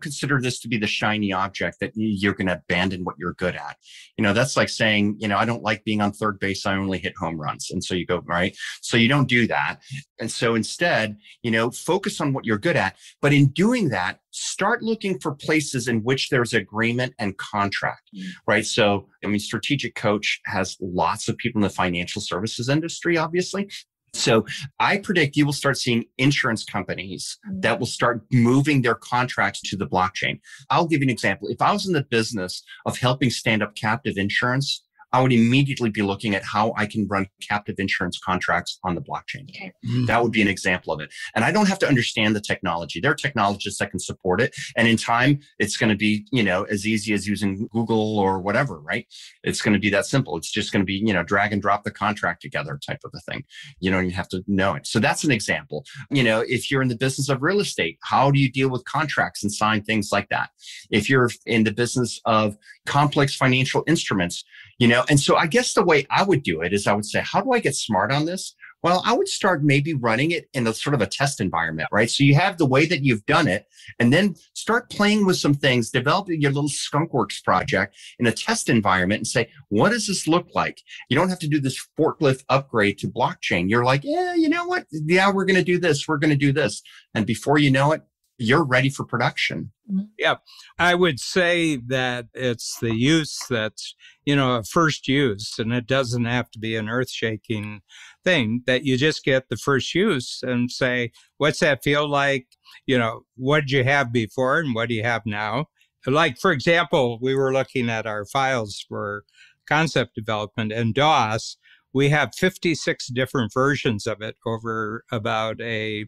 consider this to be the shiny object that you're going to abandon what you're good at. You know, that's like saying, you know, I don't like being on third base. I only hit home runs. And so you go, right? So you don't do that. And so instead, you know, focus on what you're good at. But in doing that, start looking for places in which there's agreement and contract, right? So, I mean, Strategic Coach has lots of people in the financial services industry, obviously. So I predict you will start seeing insurance companies that will start moving their contracts to the blockchain. I'll give you an example. If I was in the business of helping stand up captive insurance, I would immediately be looking at how I can run captive insurance contracts on the blockchain. Okay. That would be an example of it. And I don't have to understand the technology. There are technologists that can support it. And in time, it's going to be, you know, as easy as using Google or whatever, right? It's going to be that simple. It's just going to be, you know, drag and drop the contract together type of a thing. You don't even have to know it. So that's an example. You know, if you're in the business of real estate, how do you deal with contracts and sign things like that? If you're in the business of complex financial instruments, you know, and so I guess the way I would do it is I would say, how do I get smart on this? Well, I would start maybe running it in a sort of a test environment, right? So you have the way that you've done it, and then start playing with some things, developing your little skunkworks project in a test environment and say, what does this look like? You don't have to do this forklift upgrade to blockchain. You're like, yeah, you know what? Yeah, we're going to do this. We're going to do this. And before you know it, you're ready for production. Yeah. I would say that it's the use that's, you know, a first use, and it doesn't have to be an earth-shaking thing, that you just get the first use and say, what's that feel like? You know, what did you have before and what do you have now? Like, for example, we were looking at our files for concept development and DOS. We have 56 different versions of it over about a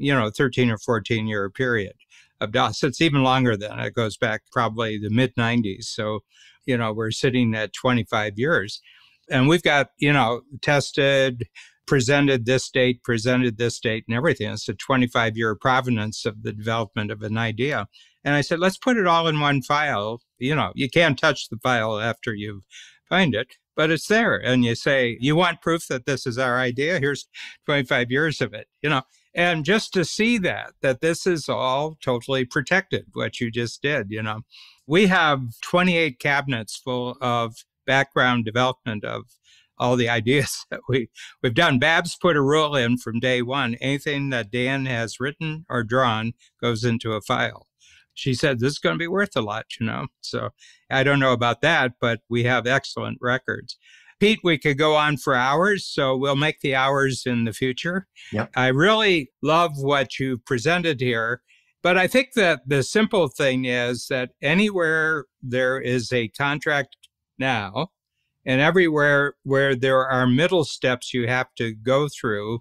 13 or 14 year period of DOS. It's even longer than it goes back probably the mid 90s. So, you know, we're sitting at 25 years and we've got, you know, tested, presented this date and everything. It's a 25-year provenance of the development of an idea. And I said, let's put it all in one file. You know, you can't touch the file after you find it, but it's there. And you say, you want proof that this is our idea? Here's 25 years of it, you know. And just to see that, that this is all totally protected, what you just did, you know. We have 28 cabinets full of background development of all the ideas that we've done. Babs put a rule in from day one, anything that Dan has written or drawn goes into a file. She said, this is going to be worth a lot, you know. So I don't know about that, but we have excellent records. Pete, we could go on for hours, so we'll make the hours in the future. Yep. I really love what you presented here, but I think that the simple thing is that anywhere there is a contract now, and everywhere where there are middle steps you have to go through,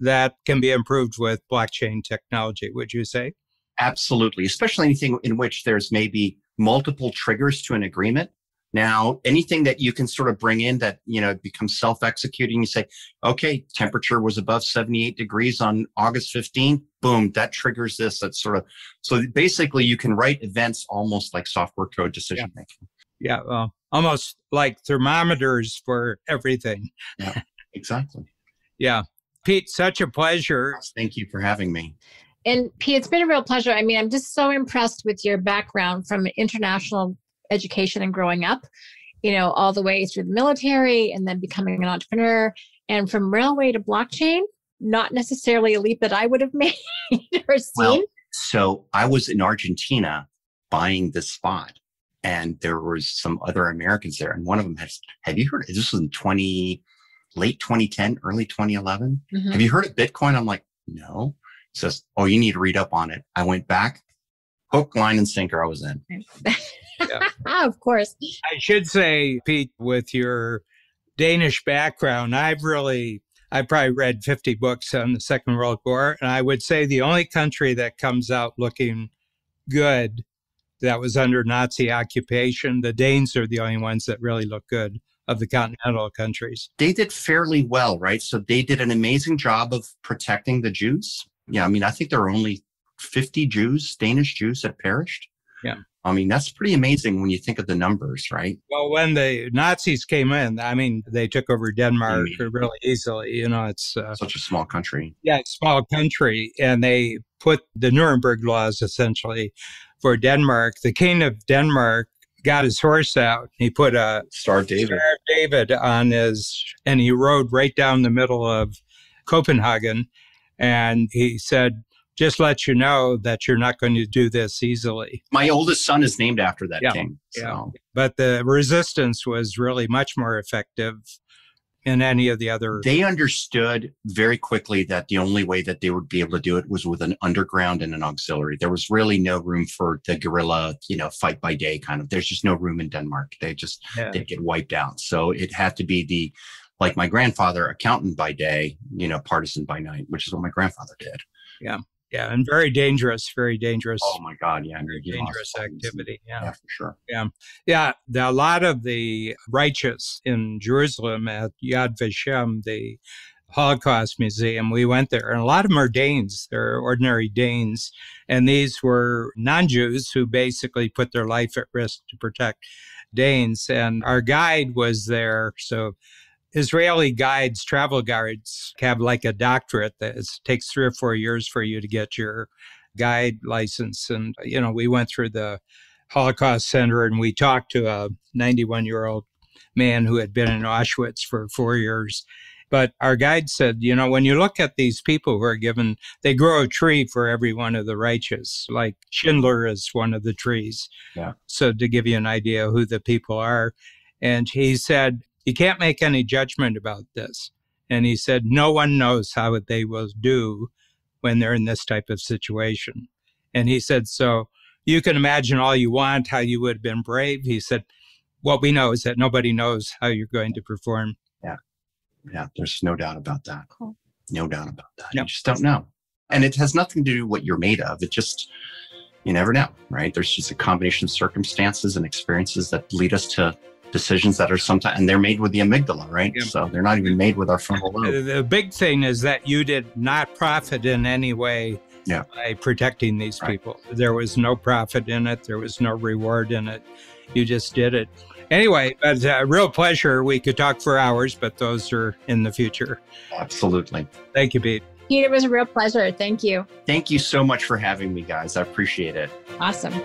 that can be improved with blockchain technology, would you say? Absolutely, especially anything in which there's maybe multiple triggers to an agreement. Now, anything that you can sort of bring in that, you know, becomes self-executing, you say, okay, temperature was above 78 degrees on August 15th, boom, that triggers this. That's sort of, so basically you can write events almost like software code decision making. Yeah, well, almost like thermometers for everything. Yeah, exactly. Yeah. Pete, such a pleasure. Thank you for having me. And Pete, it's been a real pleasure. I mean, I'm just so impressed with your background from international education and growing up, you know, all the way through the military and then becoming an entrepreneur, and from railway to blockchain, not necessarily a leap that I would have made or seen. Well, so I was in Argentina buying this spot, and there was some other Americans there. And one of them has, have you heard, this was in late 2010, early 2011. Mm-hmm. Have you heard of Bitcoin? I'm like, no. He says, oh, you need to read up on it. I went back, hook, line, and sinker, I was in. Yeah. Of course. I should say, Pete, with your Danish background, I've probably read 50 books on the Second World War. And I would say the only country that comes out looking good that was under Nazi occupation, the Danes are the only ones that really look good of the continental countries. They did fairly well, right? So they did an amazing job of protecting the Jews. Yeah, I mean, I think there were only 50 Jews, Danish Jews that perished. Yeah. I mean, that's pretty amazing when you think of the numbers, right? Well, when the Nazis came in, I mean, they took over Denmark really easily. You know, it's such a small country. Yeah, small country. And they put the Nuremberg laws essentially for Denmark. The king of Denmark got his horse out. He put a Star of David on his, and he rode right down the middle of Copenhagen. And he said, just let you know that you're not going to do this easily. My oldest son is named after that king. So. Yeah. But the resistance was really much more effective than any of the other. They understood very quickly that the only way that they would be able to do it was with an underground and an auxiliary. There was really no room for the guerrilla, you know, fight by day kind of. There's just no room in Denmark. They just they'd get wiped out. So it had to be the, like my grandfather, accountant by day, you know, partisan by night, which is what my grandfather did. Yeah. Yeah, and very dangerous, very dangerous. Oh, my God, yeah. Very dangerous activity, yeah, for sure. Yeah, yeah. A lot of the righteous in Jerusalem at Yad Vashem, the Holocaust Museum, we went there, and a lot of them are Danes. They're ordinary Danes, and these were non-Jews who basically put their life at risk to protect Danes, and our guide was there, so Israeli guides, travel guides, have like a doctorate that it takes 3 or 4 years for you to get your guide license. And, you know, we went through the Holocaust Center and we talked to a 91-year-old man who had been in Auschwitz for 4 years. But our guide said, you know, when you look at these people who are given, they grow a tree for every one of the righteous, like Schindler is one of the trees. Yeah. So to give you an idea who the people are. And he said, you can't make any judgment about this. And he said, no one knows how they will do when they're in this type of situation. And he said, so you can imagine all you want, how you would have been brave. He said, what we know is that nobody knows how you're going to perform. Yeah. Yeah. There's no doubt about that. Cool. No doubt about that. Yep. You just don't know. And it has nothing to do with what you're made of. It just, you never know, right? There's just a combination of circumstances and experiences that lead us to decisions that are sometimes, and they're made with the amygdala, right? Yeah. So they're not even made with our frontal lobe. The big thing is that you did not profit in any way by protecting these people. There was no profit in it. There was no reward in it. You just did it. Anyway, but a real pleasure. We could talk for hours, but those are in the future. Absolutely. Thank you, Pete. Pete, it was a real pleasure. Thank you. Thank you so much for having me, guys. I appreciate it. Awesome.